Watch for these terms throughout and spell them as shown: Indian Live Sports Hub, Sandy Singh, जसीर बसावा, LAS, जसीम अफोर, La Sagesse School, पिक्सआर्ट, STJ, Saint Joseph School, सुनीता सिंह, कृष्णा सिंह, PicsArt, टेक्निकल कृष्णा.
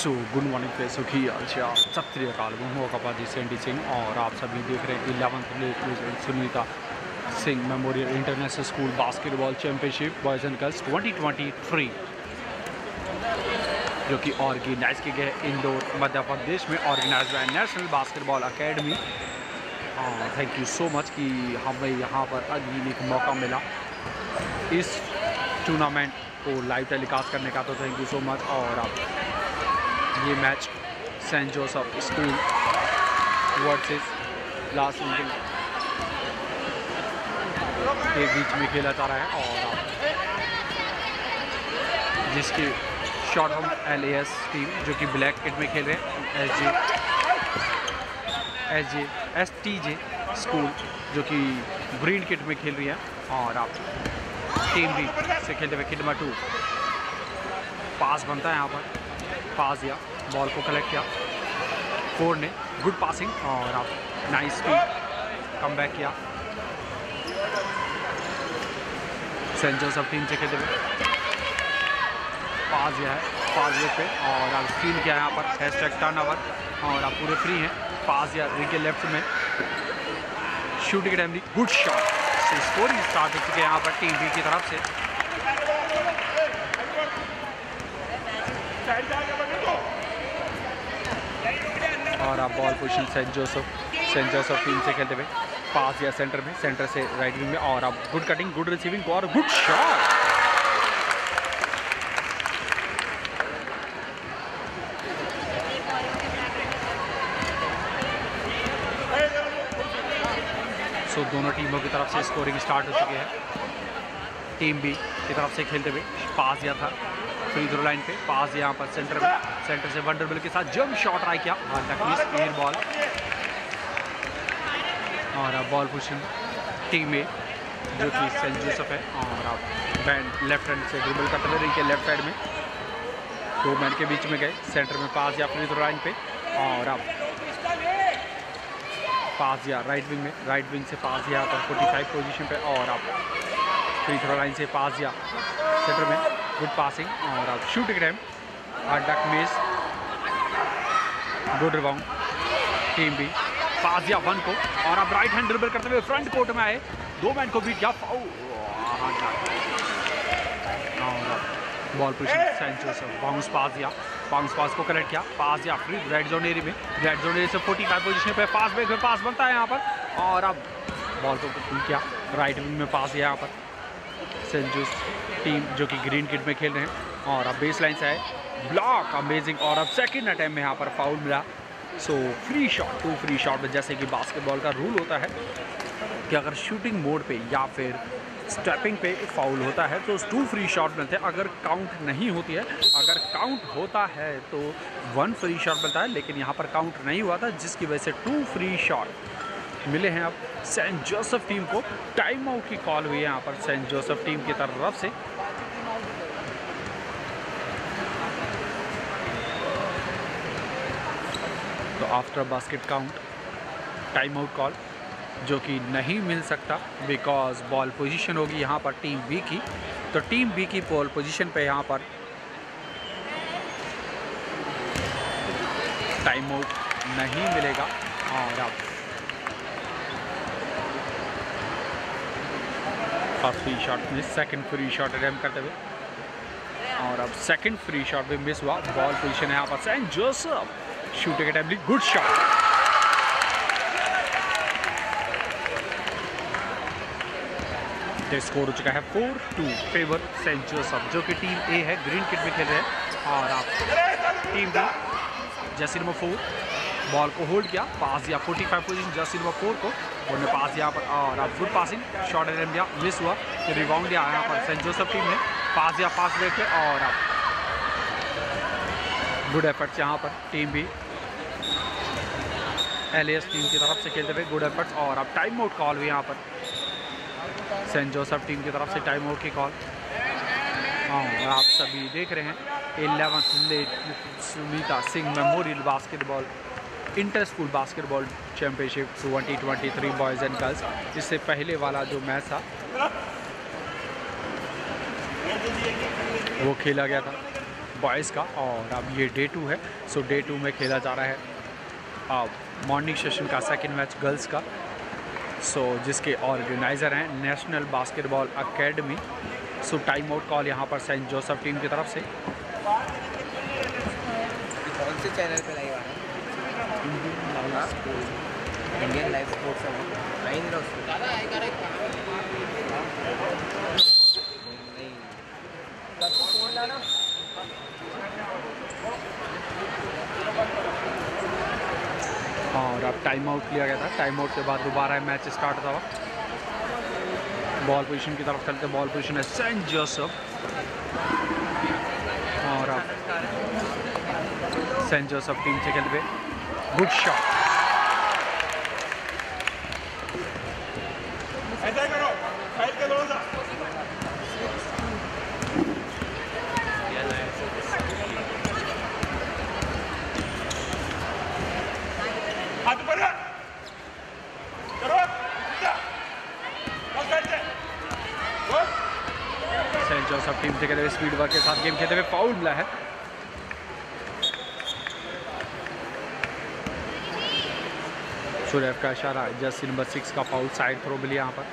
So good morning पैसों की अच्छा सत श्रीकाल हूँ कपाजी सैंडी सिंह और आप सभी देख रहे हैं 11th सुनीता सिंह memorial international school basketball championship boys and girls 2023 जो कि ऑर्गेनाइज किए गए इंदौर मध्य प्रदेश में organise by national basketball academy. Thank you so much कि हमें यहाँ पर अजीब एक मौका मिला इस टूर्नामेंट को लाइव टेलीकास्ट करने का, तो थैंक यू सो मच। और आप ये match Saint Joseph school versus La सागेस के बीच में खेला जा रहा है और जिसकी शॉर्ट हम LAS टीम जो कि ब्लैक किट में खेल रहे हैं STJ स्कूल जो कि ग्रीन किट में खेल रही है और आप टीम भी से खेलते हुए किट नंबर 2 पास बनता है यहाँ पर, पास दिया बॉल को कलेक्ट किया फोर ने, गुड पासिंग और आप नाइस कमबैक किया सेंट जोसेफ टीम से खेलते हुए, पास दिया है पास वे पे और आप फील किया है यहाँ पर #टर्नओवर और आप पूरे फ्री हैं, पास दिया रिंग के लेफ्ट में शूटिंग टाइम दी, गुड शॉट से स्कोर स्टार्ट हो चुके हैं यहाँ पर टीम बी की तरफ से। और आप ball position Saint Joseph team से खेलते हुए, पास या सेंटर में, सेंटर से राइट विंग में और आप गुड कटिंग गुड रिसीविंग और गुड शॉट। सो दोनों टीमों की तरफ से स्कोरिंग स्टार्ट हो चुकी है, टीम बी की तरफ से खेलते हुए पास या था फ्री थ्रो लाइन पे, पास यहाँ पर सेंटर में, सेंटर से वंडरबल के साथ जंप शॉट ट्राई किया एयर बॉल और आप बॉल पोजिशन टीम में जो कि सेंट जोसेफ है और आप बैंड लेफ्ट हैंड से ड्रिबल करते हुए रिंग के लेफ्ट साइड में 2 मैन के बीच में गए, सेंटर में पास या फ्री थ्रो लाइन पे और आप पास या राइट विंग में, राइट विंग से पास दिया 45 पोजिशन पे और आप फ्री थ्रो लाइन से पास या सेंटर में, गुड पासिंग और आप शूटिंग टाइम और डक miss, good rebound team B, pass दिया 1 को और आप राइट हैंड ड्रिबल करते हुए फ्रंट कोर्ट में आए, 2 मैन को बीट किया फाउल और ball position Saint Joseph bounce pass को कलेक्ट किया, पास दिया फ्री रेड जोन एरिया में, रेड जोन एरिया से 45 पोजिशन पे पास बैक में पास बनता है यहाँ पर और आप बॉल को बीट किया राइट विंग में, पास दिया यहाँ पर सेंट जोसेफ टीम जो कि ग्रीन किट में खेल रहे हैं और अब बेस लाइन से आए ब्लॉक अमेजिंग और अब सेकंड अटैम्प में यहाँ पर फाउल मिला। So free shot 2 free shot में जैसे कि बास्केटबॉल का रूल होता है कि अगर शूटिंग मोड पे या फिर स्टेपिंग पे फाउल होता है तो 2 फ्री शॉट मिलते हैं, अगर काउंट नहीं होती है, अगर काउंट होता है तो 1 फ्री शॉट मिलता है लेकिन यहाँ पर काउंट नहीं हुआ था जिसकी वजह से 2 फ्री शॉट मिले हैं अब सेंट जोसेफ टीम को। टाइम आउट की कॉल हुई है यहाँ पर सेंट जोसेफ टीम की तरफ से। तो after basket count time out call जो कि नहीं मिल सकता बिकॉज बॉल पोजीशन होगी यहाँ पर टीम बी की, तो टीम बी की बॉल पोजीशन पे यहाँ पर टाइम आउट नहीं मिलेगा और अब first free shot miss, second free shot attempt करते हुए और अब सेकंड फ्री शॉट भी मिस हुआ, बॉल पोजीशन है यहाँ पर Saint Joseph, shooting attempt, good shot. तो स्कोर हो चुका है 4-2 फेवर सेंट जोसेफ जो कि टीम ए है, ग्रीन किट में खेल रहे हैं और आप टीम बी जैसी नंबर 4 बॉल को होल्ड किया, पास दिया 45 पोजीशन जैसी नंबर 4 को, उन्होंने पास दिया पर और अब गुड पासिंग, शॉर्ट अटेम्प्ट दिया, मिस हुआ, फिर रिबाउंड दिया यहाँ पर सेंट जोसेफ टीम ने, पास दिया पास देखे और अब गुड एफर्ट्स यहाँ पर टीम भी एलएएस टीम की तरफ से खेलते हुए गुड एफर्ट्स। और अब टाइम आउट कॉल हुई यहाँ पर सेंट जोसेफ टीम की तरफ से, टाइम आउट की कॉल। हाँ, आप सभी देख रहे हैं 11वें सुनीता सिंह memorial basketball inter school basketball championship 2023 boys and girls. इससे पहले वाला जो मैच था वो खेला गया था बॉयज़ का, और अब ये डे 2 है। सो डे 2 में खेला जा रहा है अब मॉर्निंग सेशन का सेकेंड मैच गर्ल्स का। सो जिसके ऑर्गेनाइज़र हैं national basketball academy. So time out call यहाँ पर सेंट जोसेफ टीम की तरफ से। कौन से चैनल पे लाइव आ रहा है? इंडियन लाइव स्पोर्ट्स है। और अब टाइम आउट लिया गया था, टाइम आउट के बाद दोबारा मैच स्टार्ट होता हुआ। बॉल पोजीशन की तरफ चलते, बॉल पोजीशन है सेंट जोसेफ और आप सेंट जोसेफ टीम से खेलते हुए गुड शॉट। ऐसा करो, फाइल के दो सा हाथ पर जोसेफ टीम से खेलते हुए स्पीड वर्क के साथ गेम खेलते हुए फाउल मिला है। सुरेफ का इशारा, जस्ट नंबर 6 का फाउल, साइड थ्रो मिली यहाँ पर।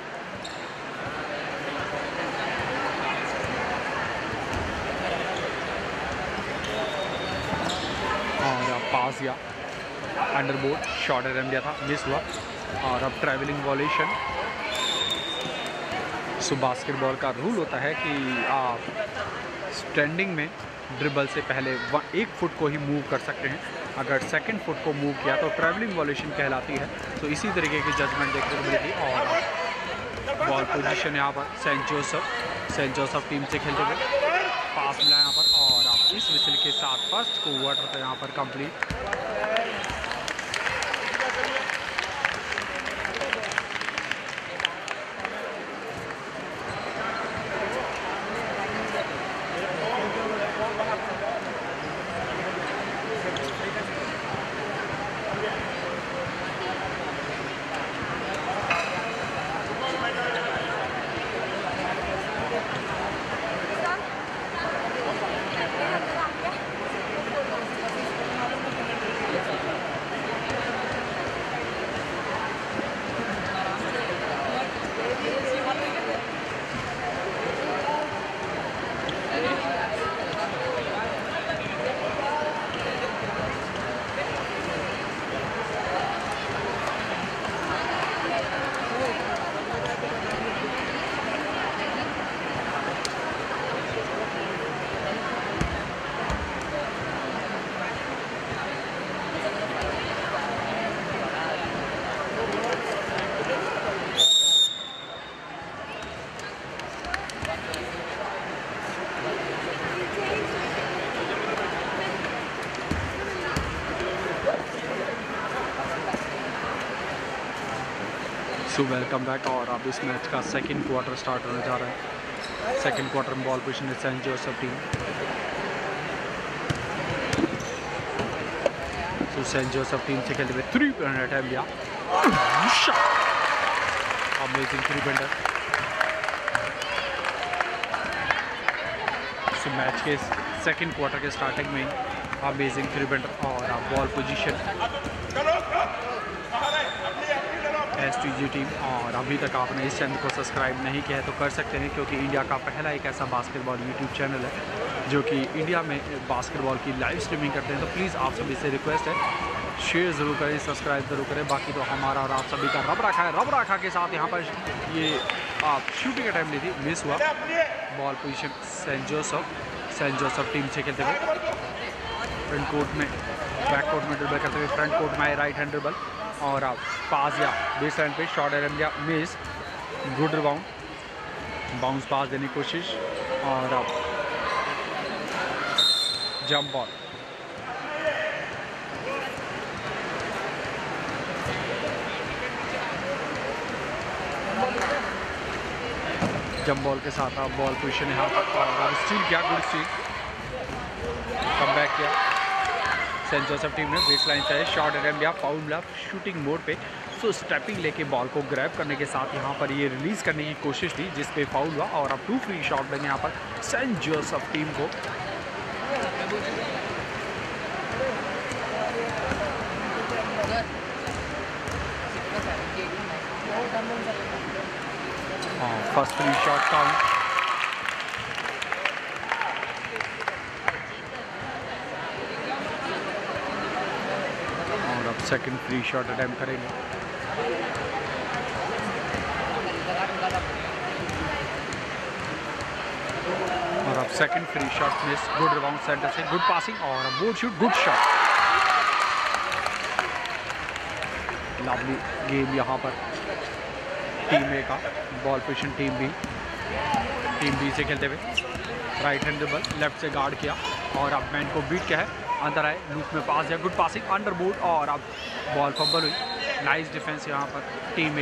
और अब पास या अंडर बोर्ड शॉर्ट रन दिया था, मिस हुआ। और अब ट्रैवलिंग वॉल्यूशन। सो बास्केटबॉल का रूल होता है कि आप स्टैंडिंग में ड्रिबल से पहले 1 फुट को ही मूव कर सकते हैं। अगर सेकंड फुट को मूव किया तो ट्रैवलिंग वॉल्यूशन कहलाती है। तो इसी तरीके की जजमेंट देखने को मिलेगी। और बॉल पोजीशन यहाँ पर सेंट जोसेफ टीम से खेलते हुए पास मिला यहाँ पर। और आप इस विसल के साथ फर्स्ट को हुआ था यहाँ पर कंप्लीट। सो वेलकम बैक। और अब इस मैच का सेकंड क्वार्टर स्टार्ट होने जा रहा है। सेकंड क्वार्टर में बॉल पोजीशन है Saint Joseph team. So Saint Joseph team से खेलते हुए 3 पॉइंट अटैम्प्ट लिया, अमेजिंग 3 पॉइंटर। सो मैच के सेकंड क्वार्टर के स्टार्टिंग में अमेजिंग 3 पॉइंटर। और अब बॉल पोजीशन STG टीम। और अभी तक आपने इस चैनल को सब्सक्राइब नहीं किया है तो कर सकते हैं, क्योंकि इंडिया का पहला एक ऐसा बास्केटबॉल यूट्यूब चैनल है जो कि इंडिया में बास्केटबॉल की लाइव स्ट्रीमिंग करते हैं। तो प्लीज़ आप सभी से रिक्वेस्ट है, शेयर ज़रूर करें, सब्सक्राइब ज़रूर करें। बाकी तो हमारा और आप सभी का रब राखा है। रब राखा के साथ यहाँ पर ये आप शूटिंग का टाइम ली थी, मिस हुआ। Ball position Saint Joseph team से खेलते हुए फ्रंट कोर्ट में, बैक कोर्ट में ड्रिबल करते हुए फ्रंट कोर्ट में आए, राइट हैंड ड्रिबल और आप पास या बेस लाइन पे शॉर्ट एरम या miss, good rebound, bounce pass देने की कोशिश और आप जंप बॉल। जंप बॉल के साथ आप बॉल पोजिशन यहाँ पर स्टील किया, गुड स्टील, कम बैक किया सेंट जोसेफ टीम ने। बेस लाइन से शॉर्ट एरम या फाउल मिला शूटिंग मोड पे, सो स्टेपिंग लेके बॉल को ग्रैब करने के साथ यहाँ पर ये रिलीज़ करने की कोशिश थी जिस पे फाउल हुआ और अब 2 फ्री शॉट बने यहाँ पर सेंट जोसेफ टीम को। First free shot count. और अब सेकंड फ्री शॉट अटैम्प्ट करेंगे। और अब second free shot miss, good rebound centre से, गुड पासिंग और अब board shoot, good shot. Lovely game यहाँ पर टीम ए का, बॉल पोजिशन टीम बी से खेलते हुए राइट हैंड बॉल लेफ्ट से गार्ड किया और अब मैन को बीट किया है, अंदर आए, लूप में पास है, गुड पासिंग अंडर बोर्ड और अब बॉल फंबल हुई, नाइस डिफेंस यहाँ पर team A.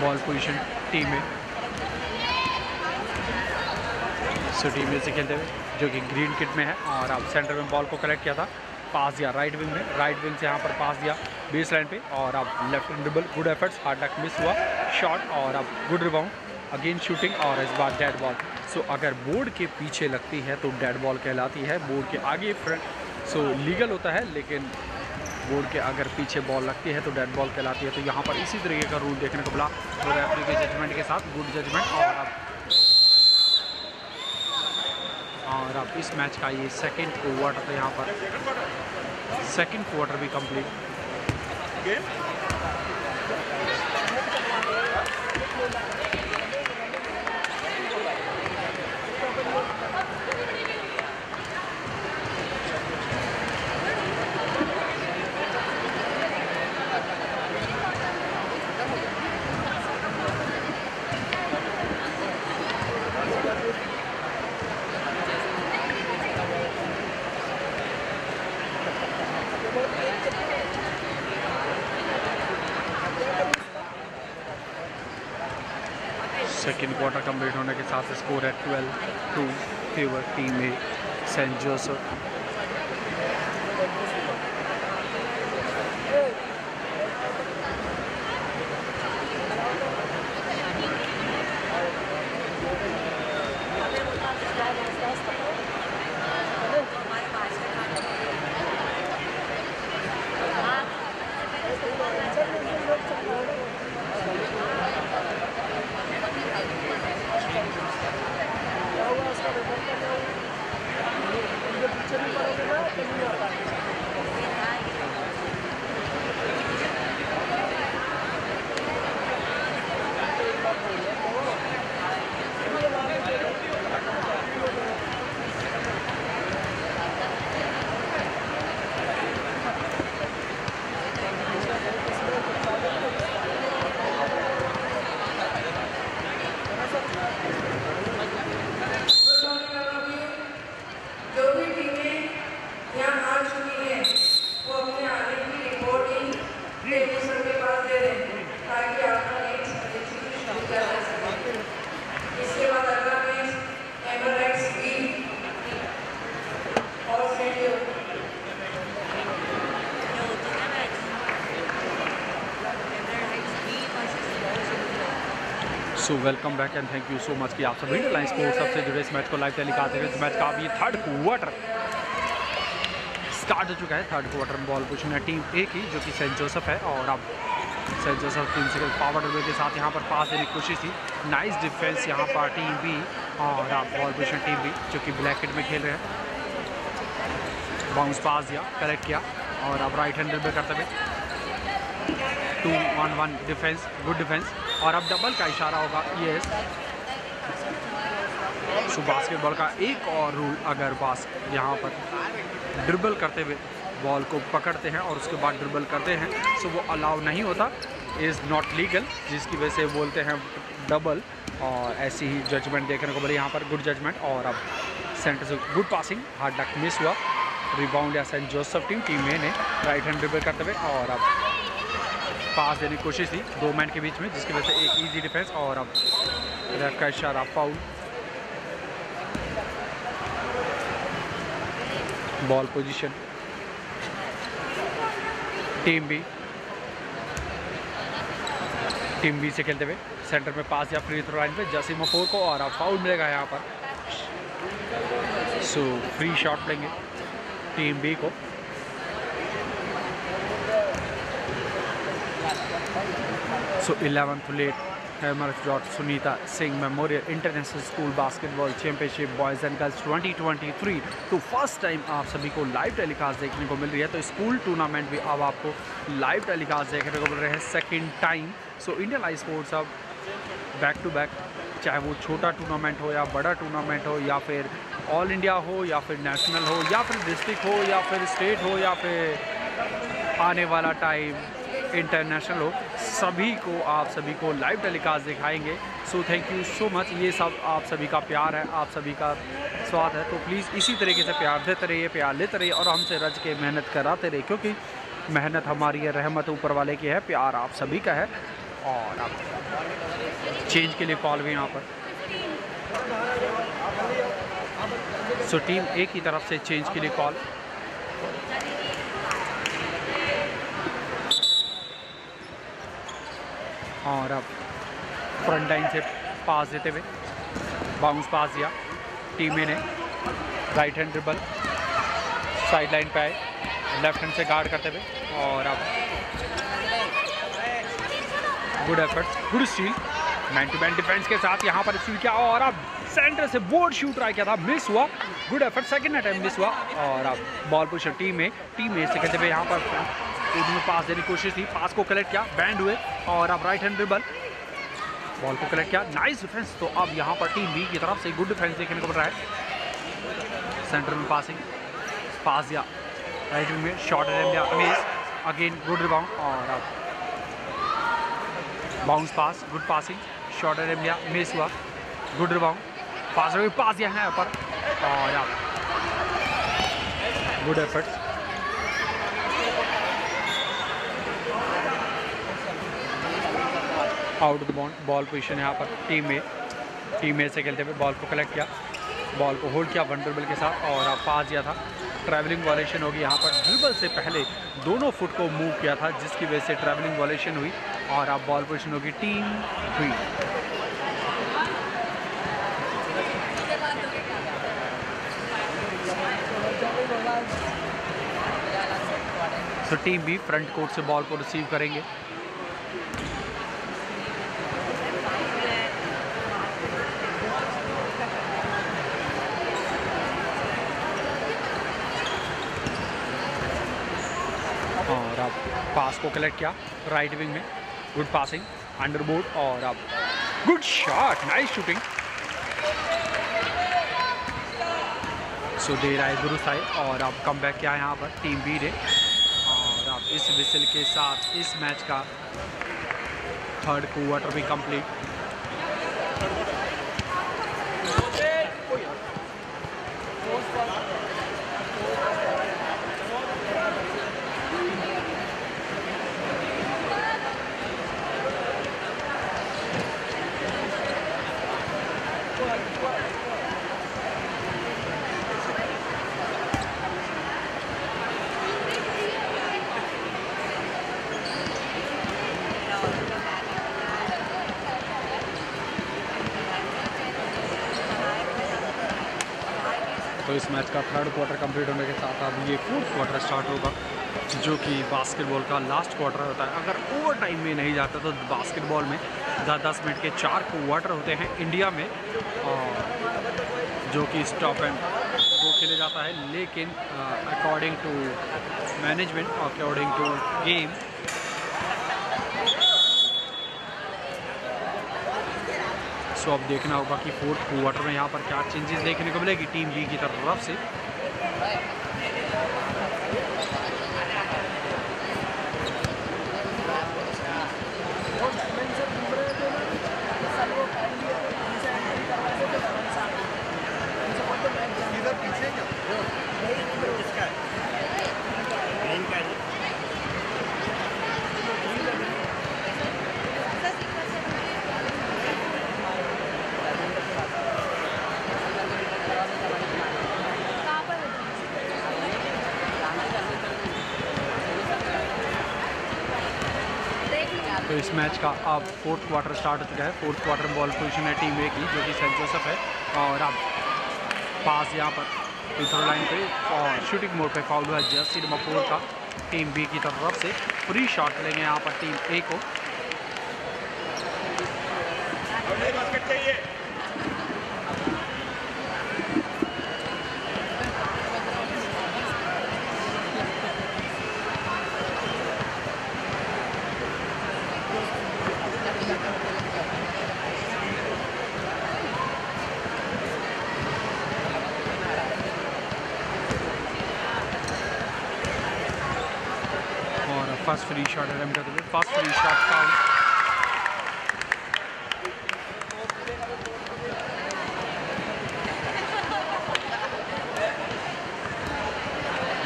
Ball position team A से खेलते हुए जो कि ग्रीन किट में है और अब सेंटर में बॉल को कलेक्ट किया था, पास दिया राइट विंग में, राइट विंग से यहाँ पर पास दिया बेस लाइन पे और अब left hand dribble, good efforts, hard luck miss हुआ शॉट और अब गुड रिबाउंड, अगेन शूटिंग और इस बार डेड बॉल। सो अगर बोर्ड के पीछे लगती है तो डेड बॉल कहलाती है, बोर्ड के आगे फ्रंट सो लीगल होता है लेकिन बोर्ड के अगर पीछे बॉल लगती है तो डेड बॉल कहलाती है। तो यहाँ पर इसी तरीके का रूल देखने को मिला रेफरी के जजमेंट के साथ, गुड जजमेंट। और अब इस मैच का ये सेकंड क्वार्टर था, यहाँ पर सेकंड क्वार्टर भी कंप्लीट। सेकेंड क्वार्टर कंप्लीट होने के साथ स्कोर है 12-2 फेवर टीम है Saint Joseph. So welcome back and thank you so much कि आप सभी लाइन स्पोर्ट्स सबसे जुड़े इस मैच को लाइव टेलीकास्ट है। इस मैच का अभी थर्ड क्वार्टर स्टार्ट हो चुका है। थर्ड क्वार्टर में बॉल पोजिशन है टीम ए की जो कि सेंट जोसेफ है और अब सेंट जोसेफ टीम से पावर डब्ल्यू के साथ यहाँ पर पास देने की कोशिश थी, नाइस डिफेंस यहाँ पर टीम बी और अब बॉल पोजिशन टीम बी जो कि ब्लैक किट में खेल रहे हैं, बाउंस पास दिया, करेक्ट किया और अब राइट हैंड ड्रिबल करते हुए 2-on-1 डिफेंस, गुड डिफेंस और अब डबल का इशारा होगा, यस सो बास्केटबॉल का एक और रूल, अगर यहाँ पर ड्रिबल करते हुए बॉल को पकड़ते हैं और उसके बाद ड्रिबल करते हैं सो वो अलाउ नहीं होता, इज़ नॉट लीगल, जिसकी वजह से बोलते हैं डबल। और ऐसी ही जजमेंट देखने को मिली यहाँ पर, गुड जजमेंट। और अब सेंटर से गुड पासिंग, हार्ड डक मिस हुआ, रिबाउंड या सेंट जोसेफ टीम ए ने राइट हैंड ड्रिबल करते हुए और अब पास देने की कोशिश थी दो मैन के बीच में, जिसकी वजह से एक ईजी डिफेंस और अब रेफ का इशारा foul. Ball position team B से खेलते हुए सेंटर में पास या फ्री थ्रो लाइन पे जसीम अफोर को और अब फाउल मिलेगा यहाँ पर। सो फ्री शॉट लेंगे टीम बी को। So 11th सुनीता सिंह memorial international school basketball championship boys and girls 2023 तो फर्स्ट टाइम आप सभी को लाइव टेलीकास्ट देखने को मिल रही है। तो स्कूल टूर्नामेंट भी अब आपको लाइव टेलीकास्ट देखने को मिल रहे हैं second time. So Indian live sports अब बैक टू बैक, चाहे वो छोटा टूर्नामेंट हो या बड़ा टूर्नामेंट हो या फिर ऑल इंडिया हो या फिर नेशनल हो या फिर डिस्ट्रिक्ट हो या फिर स्टेट हो या फिर आने वाला टाइम इंटरनेशनल हो, सभी को आप सभी को लाइव टेलीकास्ट दिखाएंगे। So thank you so much, ये सब आप सभी का प्यार है, आप सभी का स्वाद है। तो प्लीज़ इसी तरीके से प्यार देते रहिए, प्यार लेते रहिए और हमसे रज के मेहनत कराते रहिए, क्योंकि मेहनत हमारी है, रहमत ऊपर वाले की है, प्यार आप सभी का है। और आप चेंज के लिए कॉल भी यहाँ पर। सो टीम ए की तरफ से चेंज के लिए कॉल। और अब फ्रंट लाइन से पास देते हुए बाउंस पास दिया टीम ए ने, right hand dribble side line पे आए, लेफ्ट हैंड से गार्ड करते हुए और अब good efforts, good steal, man to man defence के साथ यहाँ पर स्टील किया और अब सेंटर से बोर्ड शूट ट्राई किया था, मिस हुआ, good effort, second attempt miss हुआ। और अब बॉल पोजीशन टीम ए से खेलते हुए यहाँ पर में पास देने की कोशिश थी, पास को कलेक्ट किया, बैंड हुए और अब राइट हैंड ड्रिबल, बॉल को कलेक्ट किया, नाइस डिफेंस। तो अब यहाँ पर टीम बी की तरफ से गुड डिफेंस देखने को मिल रहा है। सेंटर में पासिंग, पास दिया राइट में, short attempt, again good rebound और अब bounce pass, good passing, short attempt miss हुआ, गुड रिबाउंड, पास दिया है पर और अब good efforts. Out of bound ball position यहाँ पर टीम ए से खेलते हुए, बॉल को कलेक्ट किया, बॉल को होल्ड किया वनडरबल के साथ और आप पास दिया था, ट्रैवलिंग वॉलेशन होगी यहाँ पर, ड्रिबल से पहले दोनों फुट को मूव किया था जिसकी वजह से ट्रैवलिंग वॉलेशन हुई और आप बॉल पोजीशन होगी टीम हुई। तो टीम भी फ्रंट कोर्ट से बॉल को रिसीव करेंगे, पास को कलेक्ट किया राइट विंग में, गुड पासिंग, अंडर बोर्ड और अब good shot, nice shooting. So देर आए दुरुस्त आए और अब कम बैक किया यहाँ पर टीम बी ने और अब इस विसल के साथ इस मैच का थर्ड क्वार्टर भी कंप्लीट। तो इस मैच का थर्ड क्वार्टर कंप्लीट होने के साथ अब ये फोर्थ क्वार्टर स्टार्ट होगा जो कि बास्केटबॉल का लास्ट क्वार्टर होता है। अगर ओवर टाइम में नहीं जाता तो बास्केटबॉल में 10 मिनट के 4 क्वार्टर होते हैं इंडिया में, और जो कि स्टॉप एंड वो खेले जाता है, लेकिन according to management, according to game, so अब देखना होगा कि फोर्थ क्वार्टर में यहाँ पर क्या चेंजेस देखने को मिलेगी टीम बी की तरफ से। तो इस मैच का अब फोर्थ क्वार्टर स्टार्ट हो चुका है। फोर्थ क्वार्टर में बॉल पोजीशन है टीम ए की, जो कि सेंट जोसेफ है, और अब पास यहाँ पर फ्री थ्रो लाइन पे और शूटिंग मोड पे फाउल हुआ है जर्सी नंबर 4 का टीम बी की तरफ से। फ्री शॉट लेंगे यहाँ पर टीम ए को। फर्स्ट फ्री शॉट अटैम्प्ट करते हुए फर्स्ट फ्री शॉट फाउल,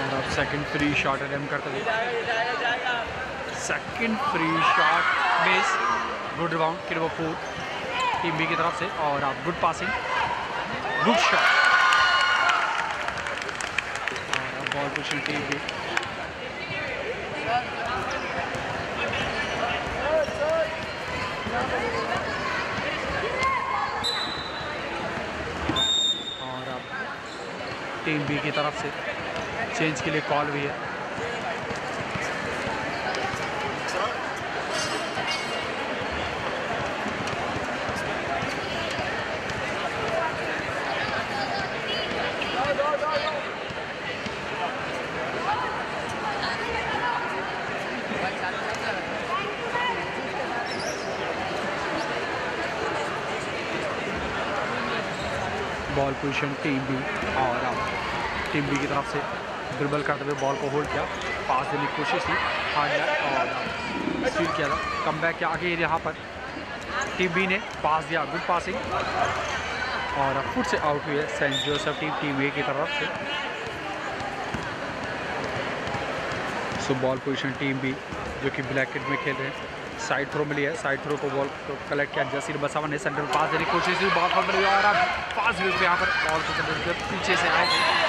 और अब सेकंड फ्री शॉट अटैम्प्ट करते हुए second free shot miss. Good rebound kid number 4 team B की तरफ से, और अब गुड पासिंग, गुड शॉट, और अब बॉल पोजीशन टीम बी। और अब टीम बी की तरफ से चेंज के लिए कॉल भी है। बॉल पोजीशन टीम बी, और अब टीम बी की तरफ से ड्रिबल करते हुए बॉल को होल्ड किया, पास देने की कोशिश की, हार गया और स्टील किया था। कम बैक के आगे यहाँ पर टीम बी ने पास दिया, गुड पासिंग, और अब फुट से आउट हुई है Saint Joseph team team A की तरफ से। So ball position team B जो कि ब्लैकेट में खेल रहे हैं, साइड थ्रो मिली है, साइड थ्रो को बॉल को कलेक्ट किया जसीर बसावा ने, सेंटर पास देने की कोशिश की, बॉल पर मिली और अब पास भी यहाँ पर बॉल को पीछे से आए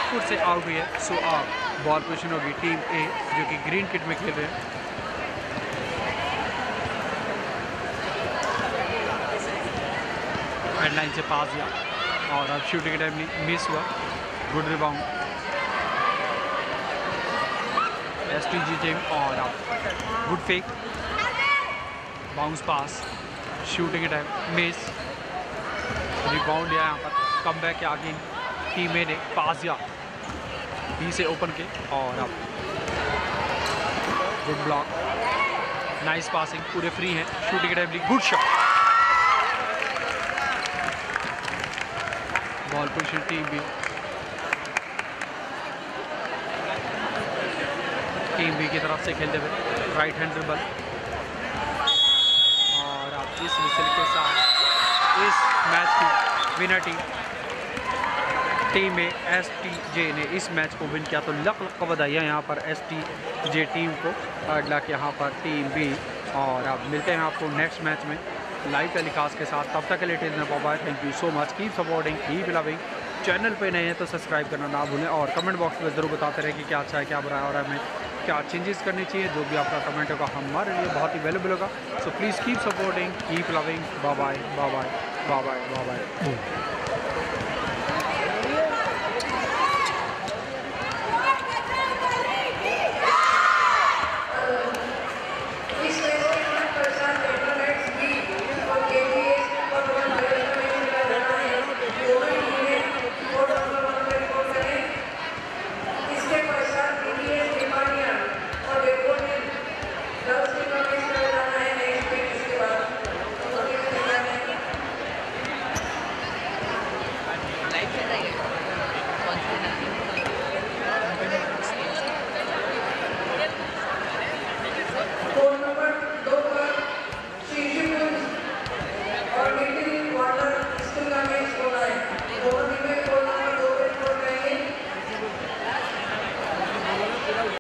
फुट से आउट हुई है। सो अब बॉल पोजीशन होगी टीम ए जो कि ग्रीन किट में खेल रहे हैं। हेडलाइन से पास दिया और अब शूटिंग टाइम मिस हुआ, गुड रिबाउंड एसटीजी टीम, और अब good fake, bounce pass, shooting time miss, rebound लिया यहाँ पर। कम बैक के आगे टीम ए ने पास दिया बी से ओपन के, और अब गुड ब्लॉक, नाइस पासिंग, पूरे फ्री हैं, शूटिंग टाइम ली, good shot. Ball position team B की तरफ से खेलते हुए राइट हैंड ड्रिबल, इस मिसल के साथ इस मैच की विनर टीम ए एसटीजे ने इस मैच को विन किया। तो लक बधाइयाँ यहाँ पर एसटीजे टीम को, अगला के यहाँ पर टीम बी, और अब मिलते हैं आपको नेक्स्ट मैच में लाइव टेलीकास्ट के साथ। तब तक के लिए thank you so much, keep supporting, keep loving. Channel पे नए हैं तो सब्सक्राइब करना ना भूलें, और कमेंट बॉक्स में ज़रूर बताते रहें कि क्या अच्छा है, क्या बुरा है, और हमें क्या चेंजेस करने चाहिए। जो भी आपका कमेंट होगा हमारे लिए बहुत ही वैल्यूबल होगा। So please keep supporting, keep loving, bye bye bye bye bye bye.